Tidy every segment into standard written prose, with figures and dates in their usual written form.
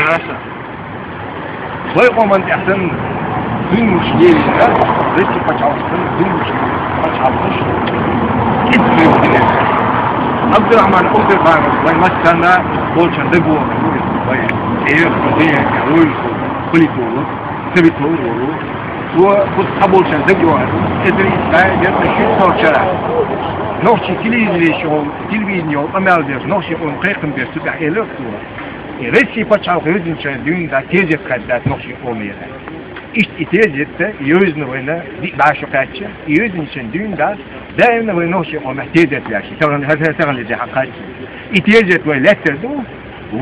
يا باشا ضيقه ما انت احسن دي المشكله لسه ما تعرفش دي المشكله ما تعرفش كده عبد الرحمن قلت بقى ما استنى قلت ندبوا طيب ايه القضيه قالوا كل طول سبت طول وصحابه شندجوا ادري جت الشرطه وشرع نوشي تلفزيون تلفزيون أمالدير نوشي أنقيكم بيرتبع إلك طول إرسي بتشعر خيزن شندون ذا تيجت خدات نوشي أميره إيش تيجت يوزن ولا دي بعشقاتش يوزن شندون ذا دائما ونوشي أمه تيجت لاشي طبعا هذا تغن لذي حقاتي تيجت ولا تدو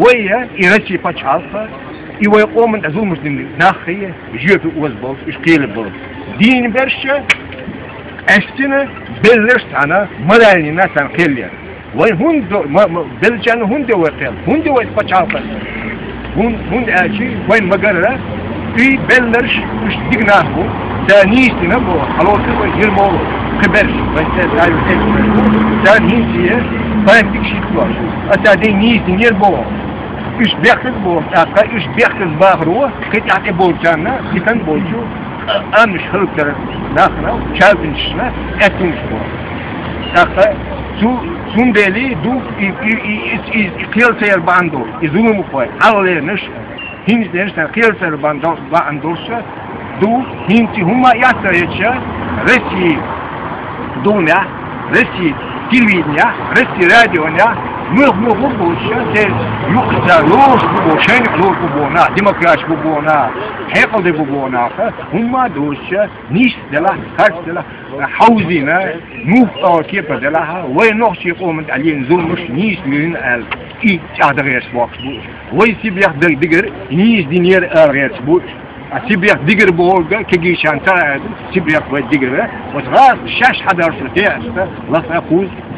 ويا إرسي بتشعر إيوه يقوم من أزول مسلمين ناخية يجيب وزبوس إشقيل الضرب دين برشة أشتنا بلش أنا ملايين ناس أنقليا وين هند بلجان هند وقيل هند ويتبشعفل هند أشي وين مقرر في بلش إشتقناه تانيستنا بوا خلاص يرموا خبرش بس تعرف إيش تانيستيا فين تكشيت كلاش أتادينيستين يرموا إيش بيحكي بور أكا إيش بيحكي الباغروة كنت أعطي بورجانا كتن بورجو أمش خلق ترى ناخنا شابنشنا أتنش بور أكا سون ديلي دو قيل سير باندور إذنو مقوي على نش هنز نشنا قيل سير باندورشا دو هنتي هما ياسر يتشا رسي دونا رسي تلوينيا رسي راديونيا مغمغ بوشة يقتل روش بوشين قلور بونا ديمقراش بونا حقل بونا هما دوشة نيش دلا كاش دلا حوزينا نوف أو كيف دلاها وينوخش يقوم عليهم زومش نيش من ال إيه أدريس واقف بوش ويسيبيح دقر نيش دينير أدريس بوش سيبيح دقر بورجا كجيشان ترى سيبيح بدقر وتراس شاش حدار فتياس لا تأخذ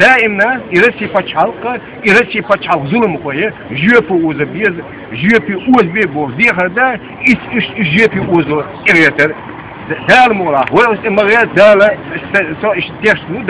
دائما يرسي فتحالقة يرسي فتحالق ظلم قوية جيبي وزبيز جيبي وزبيز بوزيخ دا إس جيبي وزو إغيتر دار مورا ولا إما غير دار سو إش تيرسو